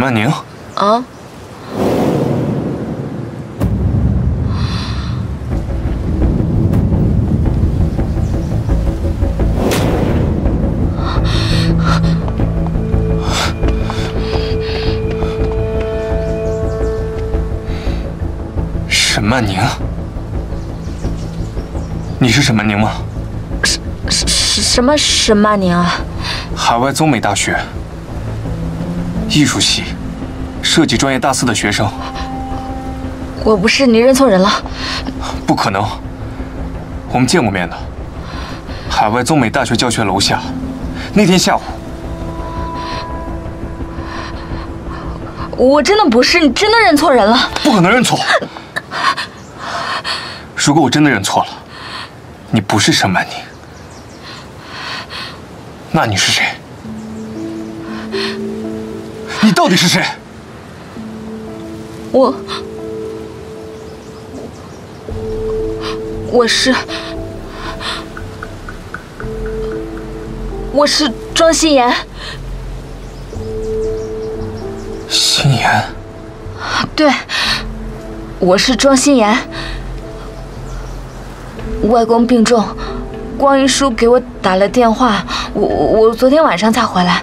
曼宁啊？沈曼宁，你是沈曼宁吗？ 什么沈曼宁啊？海外中美大学艺术系设计专业大四的学生。我不是，你认错人了。不可能，我们见过面的。海外中美大学教学楼下，那天下午。我真的不是，你真的认错人了。不可能认错。如果我真的认错了，你不是沈曼宁。 那你是谁？你到底是谁？我是庄心妍。心妍？对，我是庄心妍。外公病重，光一叔给我打了电话。 我昨天晚上才回来，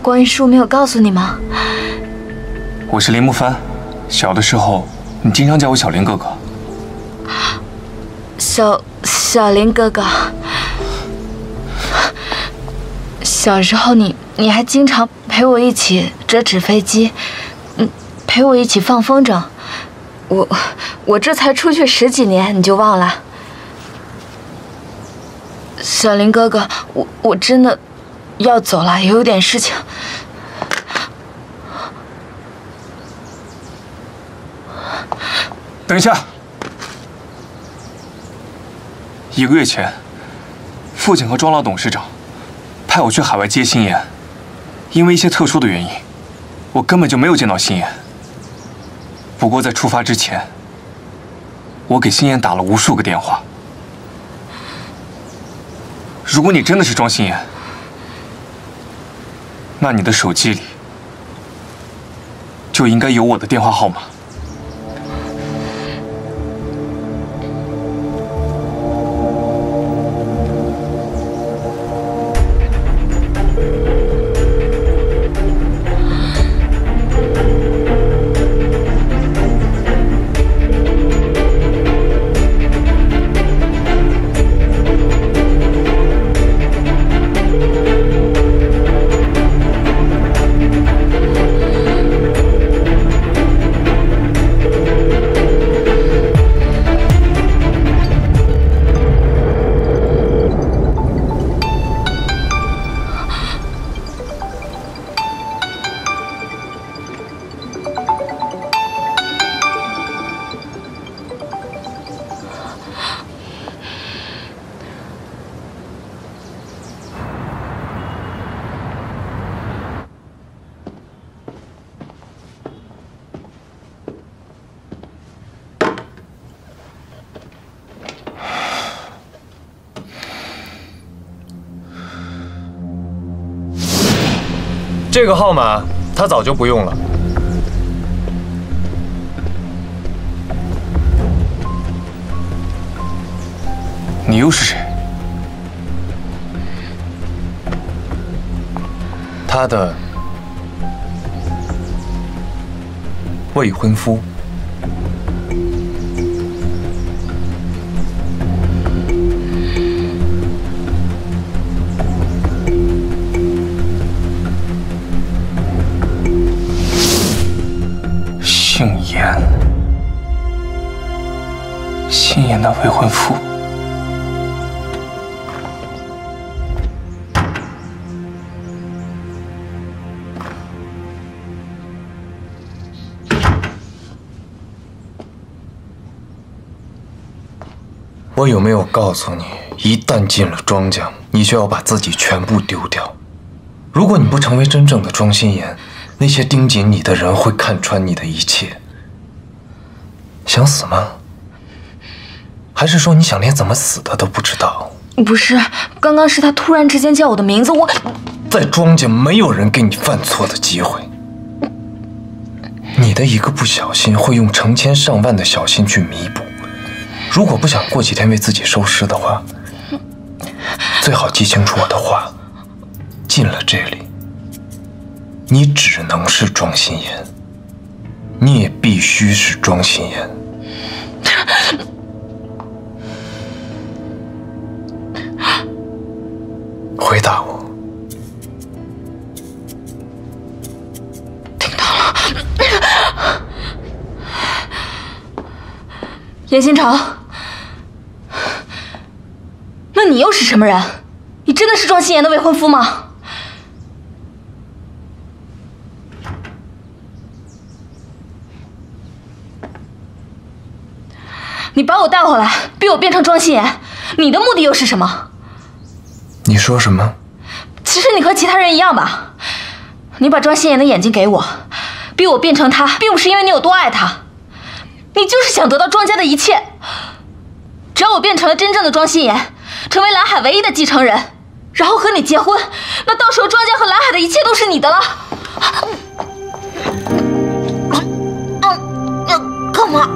光一叔没有告诉你吗？我是林木帆，小的时候你经常叫我小林哥哥。小林哥哥，小时候你还经常陪我一起折纸飞机，陪我一起放风筝，我这才出去十几年，你就忘了？ 小林哥哥，我真的要走了，有点事情。等一下，1个月前，父亲和庄老董事长派我去海外接心妍，因为一些特殊的原因，我根本就没有见到心妍。不过在出发之前，我给心妍打了无数个电话。 如果你真的是庄心妍，那你的手机里就应该有我的电话号码。这个号码他早就不用了。你又是谁？他的未婚夫。 心妍的未婚夫，我有没有告诉你，一旦进了庄家，你就要把自己全部丢掉？如果你不成为真正的庄心妍，那些盯紧你的人会看穿你的一切。想死吗？ 还是说你想连怎么死的都不知道？不是，刚刚是他突然之间叫我的名字，我在庄家没有人给你犯错的机会，你的一个不小心，会用成千上万的小心去弥补。如果不想过几天为自己收尸的话，最好记清楚我的话。进了这里，你只能是庄心妍，你也必须是庄心妍。回答我。 严新城，那你又是什么人？你真的是庄心妍的未婚夫吗？你把我带回来，逼我变成庄心妍，你的目的又是什么？你说什么？其实你和其他人一样吧，你把庄心妍的眼睛给我，逼我变成她，并不是因为你有多爱她。 你就是想得到庄家的一切。只要我变成了真正的庄心妍，成为蓝海唯一的继承人，然后和你结婚，那到时候庄家和蓝海的一切都是你的了。干嘛？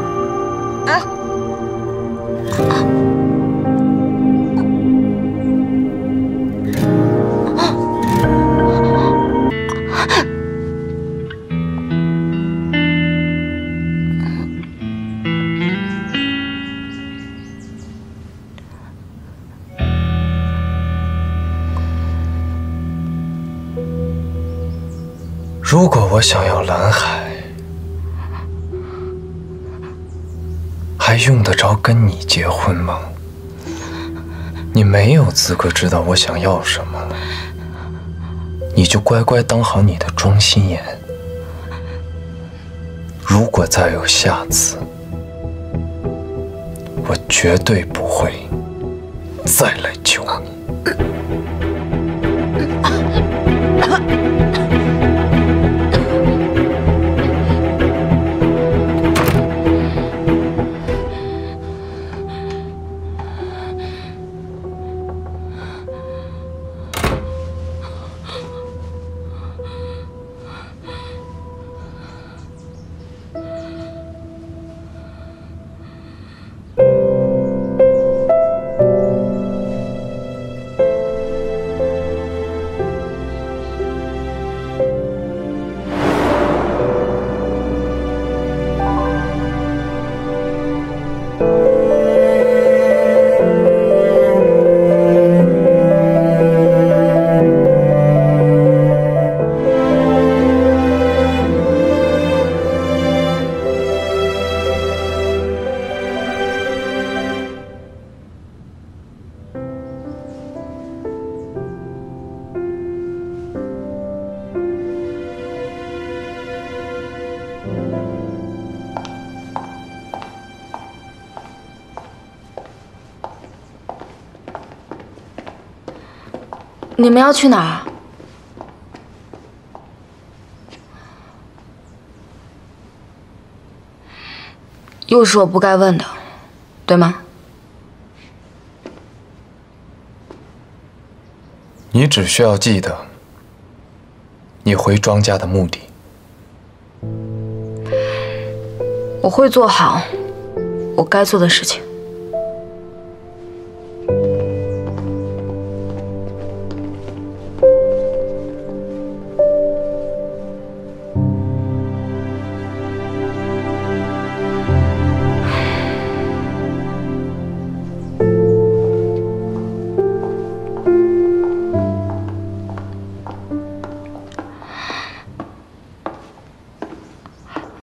如果我想要蓝海，还用得着跟你结婚吗？你没有资格知道我想要什么了，你就乖乖当好你的庄心妍。如果再有下次，我绝对不会再来求你。 你们要去哪儿？又是我不该问的，对吗？你只需要记得，你回庄家的目的。我会做好我该做的事情。